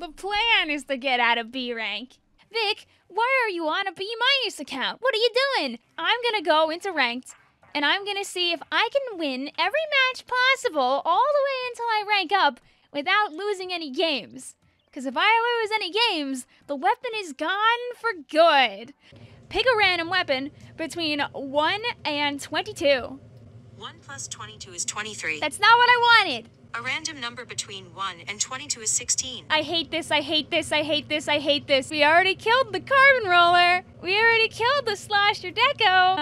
The plan is to get out of B rank. Vic, why are you on a B- account? What are you doing? I'm gonna go into ranked, and I'm gonna see if I can win every match possible all the way until I rank up without losing any games. Because if I lose any games, the weapon is gone for good. Pick a random weapon between 1 and 22. 1 plus 22 is 23. That's not what I wanted. A random number between 1 and 22 is 16. I hate this, I hate this, I hate this, I hate this. We already killed the carbon roller. We already killed the slosher deco.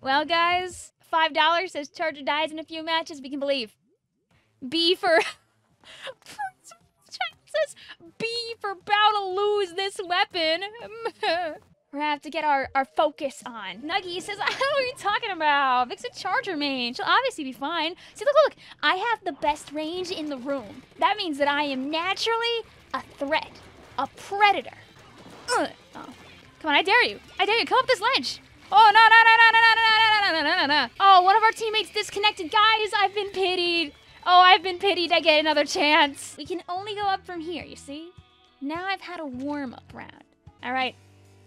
Well, guys, $5 says Charger dies in a few matches. We can believe. B for... says B for bow to lose this weapon. We're gonna have to get our focus on. Nuggie says, what are you talking about? Vic's a Charger main. She'll obviously be fine. See, look, look, I have the best range in the room. That means that I am naturally a threat, a predator. Oh. Come on, I dare you. I dare you, come up this ledge. Oh, no, no, no, no, no, no, no, no, no, no. Oh, one of our teammates disconnected. Guys, I've been pitied. Oh, I've been pitied. I get another chance. We can only go up from here, you see? Now I've had a warm-up round. All right.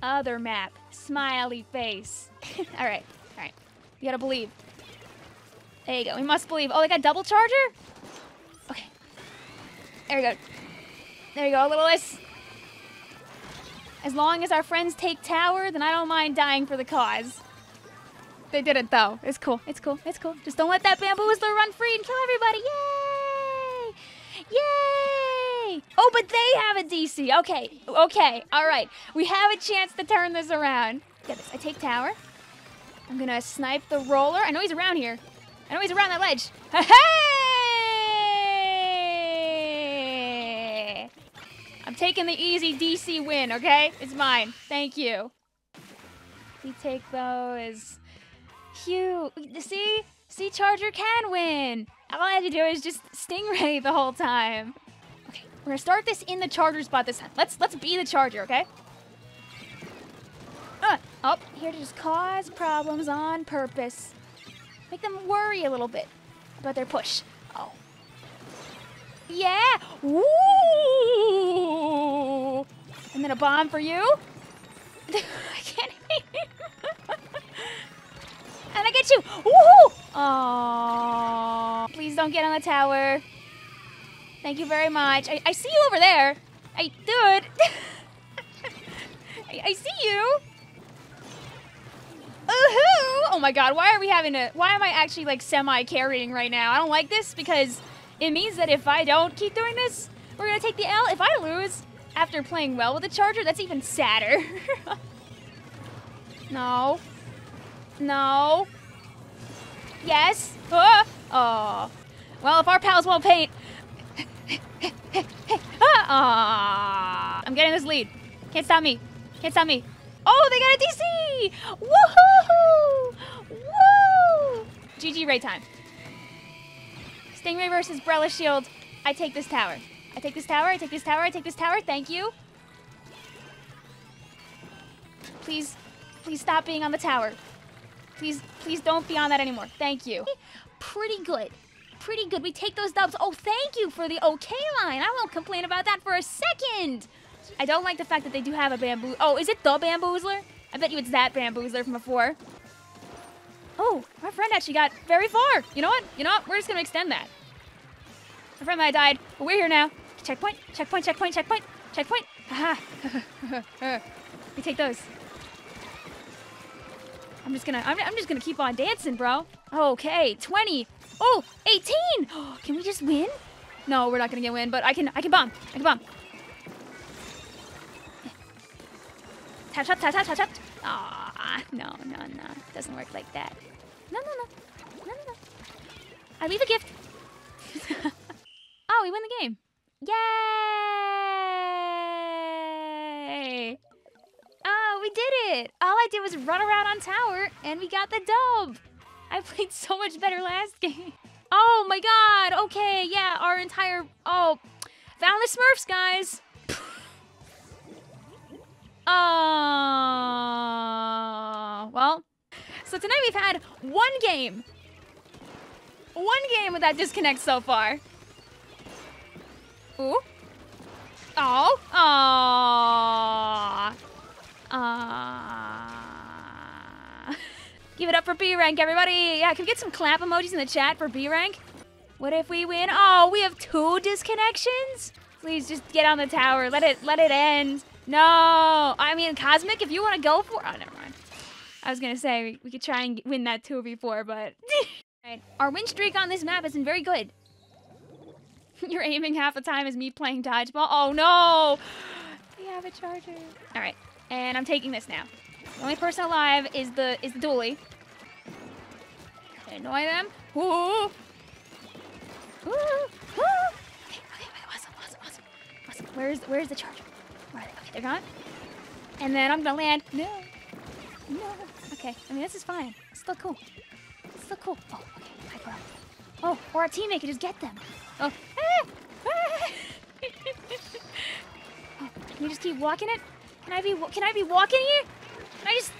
Other map, smiley face. All right, all right. You gotta believe. There you go, we must believe. Oh, they got double charger? Okay. There we go. There you go, Littlest. As long as our friends take tower, then I don't mind dying for the cause. They didn't though. It's cool, it's cool, it's cool. Just don't let that bamboozler run free and kill everybody. Yay! Yay! Oh, but they have a DC. Okay, okay, all right. We have a chance to turn this around. Get this, I take tower. I'm gonna snipe the roller. I know he's around here. I know he's around that ledge. Hey! I'm taking the easy DC win, okay? It's mine, thank you. We take those. Phew, see? See, Charger can win. All I have to do is just Stingray the whole time. We're gonna start this in the Charger spot this time. Let's be the Charger, okay? Up here to just cause problems on purpose. Make them worry a little bit about their push. Oh. Yeah! Woo! And then a bomb for you. I can't hit. And I get you! Woohoo! Oh. Please don't get on the tower. Thank you very much. I see you over there. Dude. I see you. Ooh-hoo. Oh my God, why are we having a, why am I actually like semi-carrying right now? I don't like this because it means that if I don't keep doing this, we're gonna take the L. If I lose after playing well with the Charger, that's even sadder. No. No. Yes. Oh. Well, if our pals won't paint, I'm getting this lead. Can't stop me. Can't stop me. Oh, they got a DC! Woohoo! Woo! GG raid time. Stingray versus Brella Shield. I take this tower. I take this tower. I take this tower. I take this tower. Thank you. Please, please stop being on the tower. Please, please don't be on that anymore. Thank you. Pretty good. Pretty good. We take those dubs. Oh, thank you for the okay line. I won't complain about that for a second. I don't like the fact that they do have a bamboo. Oh, is it the bamboozler? I bet you it's that bamboozler from before. Oh, my friend actually got very far. You know what? You know what? We're just gonna extend that. My friend and I died, but we're here now. Checkpoint, checkpoint, checkpoint, checkpoint, checkpoint. Haha. We take those. I'm just gonna keep on dancing, bro. Okay, 20. Oh, 18! Oh, can we just win? No, we're not gonna get win, but I can bomb. I can bomb. Tap tap tap tap tap tap. Ah, no, no, no. Doesn't work like that. No, no, no. No, no, no. I leave a gift. Oh, we win the game. Yay! Oh, we did it! All I did was run around on tower and we got the dub. I played so much better last game. Oh my God, okay, yeah, our entire, oh, found the Smurfs, guys. Oh, well, so tonight we've had one game with that disconnect so far. Ooh. Oh. Aww. Aww. Give it up for B rank, everybody. Yeah, can we get some clap emojis in the chat for B rank? What if we win? Oh, we have 2 disconnections? Please just get on the tower. Let it end. No. I mean, Cosmic, if you want to go for... Oh, never mind. I was going to say, we could try and win that 2v4, but... Right. Our win streak on this map isn't very good. You're aiming half the time as me playing dodgeball. Oh, no! We have a charger. All right, and I'm taking this now. The only person alive is the dually. Annoy them. Ooh! Ooh! Ooh! Okay, awesome. Where's the charger? Where are they? Okay, they're gone. And then I'm gonna land. No. Okay, I mean, this is fine. It's still cool. Oh, okay, I brought. Oh, or our teammate could just get them. Oh, oh, can you just keep walking it? Can I be walking here?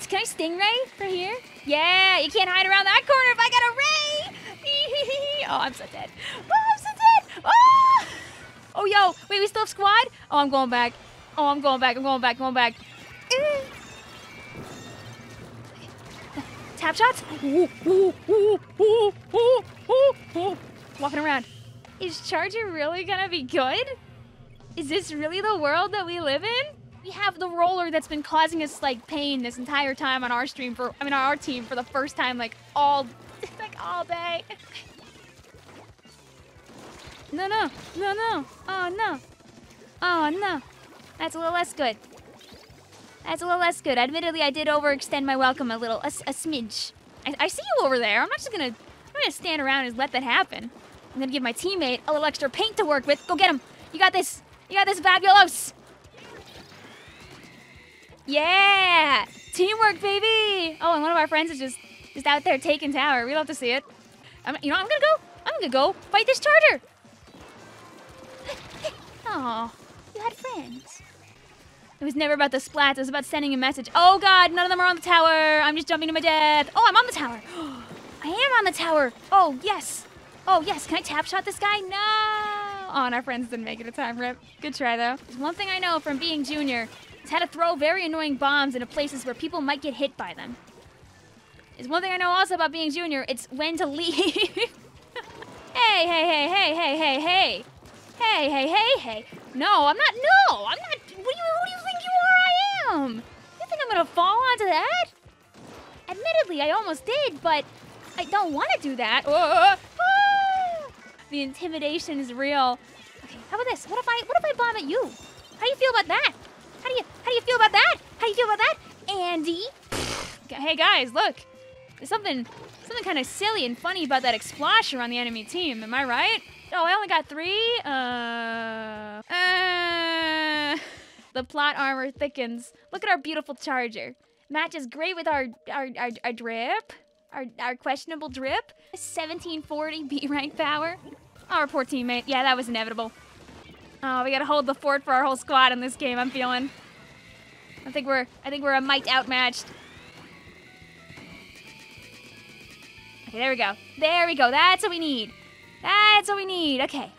Can I stingray for here? Yeah, you can't hide around that corner if I got a ray. Oh, I'm so dead. Oh! Oh, yo, wait, we still have squad? Oh, I'm going back. I'm going back. Tap shots? Walking around. Is Charger really gonna be good? Is this really the world that we live in? We have the roller that's been causing us like pain this entire time on our stream for, I mean, our team for the first time like all day. No. Oh no. That's a little less good. Admittedly, I did overextend my welcome a little, a smidge. I see you over there. I'm not gonna stand around and let that happen. I'm gonna give my teammate a little extra paint to work with. Go get him. You got this, Fabulos. Yeah, teamwork, baby. Oh, and one of our friends is just out there taking tower. We love to see it. I'm gonna go fight this charger. Oh, you had friends. It was never about the splats, it was about sending a message. Oh God, none of them are on the tower. I'm just jumping to my death. Oh, I'm on the tower. I am on the tower. Oh, yes. Can I tap shot this guy? No. Oh, and our friends didn't make it a time rip. Good try, though. There's one thing I know from being junior. It's how to throw very annoying bombs into places where people might get hit by them. There's one thing I know also about being junior. It's when to leave. Hey. No, I'm not. Who do you think you are? I am. You think I'm gonna fall onto that? Admittedly, I almost did, but I don't want to do that. Oh. The intimidation is real. Okay, how about this? What if I bomb at you? How do you feel about that? How do you feel about that? Andy? Hey guys, look. There's something kind of silly and funny about that explosher on the enemy team. Am I right? Oh, I only got 3. The plot armor thickens. Look at our beautiful charger. Matches great with our drip. Our questionable drip. 1740 B rank power. Our poor teammate. Yeah, that was inevitable. Oh, we gotta hold the fort for our whole squad in this game, I'm feeling. I think we're a mite outmatched. Okay, there we go. That's what we need. Okay.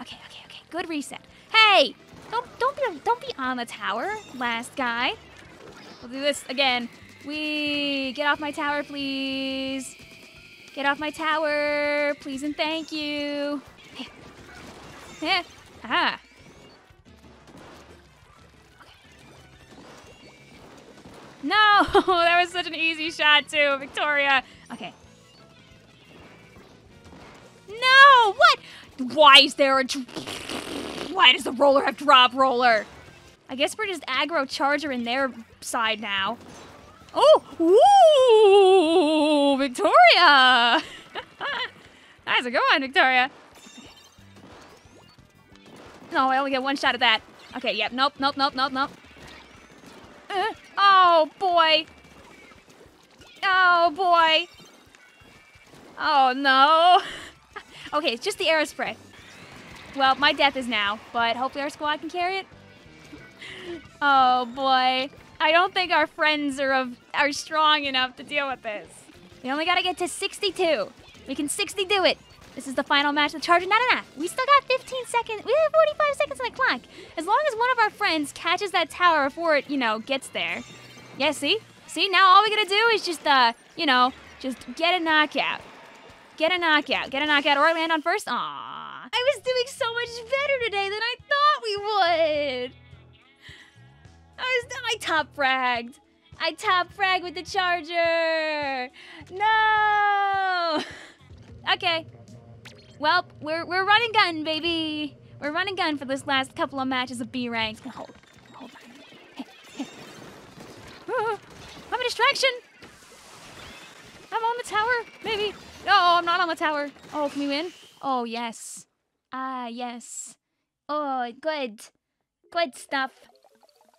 Good reset. Hey! Don't be on the tower, last guy. We'll do this again. Get off my tower, please. Please and thank you. Yeah. Ah. Okay. No, that was such an easy shot too, Victoria. Okay. No, what? Why does the roller have drop roller? I guess we're just aggro charger in their side now. Oh, ooh, Victoria. That's a good one, Victoria. No, I only get one shot at that. Okay, yep, nope. Oh, boy. Oh, no. Okay, it's just the air spray. Well, my death is now, but hopefully our squad can carry it. Oh boy. I don't think our friends are strong enough to deal with this. We only gotta get to 62. We can 60 do it. This is the final match with Charger. No. We still got 15 seconds. We have 45 seconds on the clock. As long as one of our friends catches that tower before it, gets there. Yeah, see? See, now all we gotta do is just, just get a knockout. Get a knockout or land on first. Aww. I was doing so much better today than I thought we would. I top fragged. I top fragged with the Charger. No. Okay. Well, we're running gun, baby. We're running gun for this last couple of matches of B ranks. Hold on. I'm a distraction. I'm on the tower, maybe. No, I'm not on the tower. Oh, can we win? Oh, yes. Ah, yes. Oh, good. Good stuff.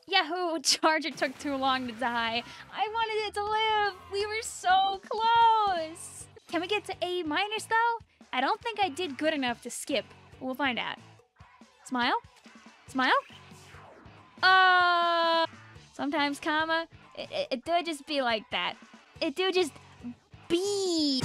Yahoo! Charger took too long to die. I wanted it to live. We were so close. Can we get to A- though? I don't think I did good enough to skip. We'll find out. Smile? Smile? Sometimes comma. It do just be like that. It do just be.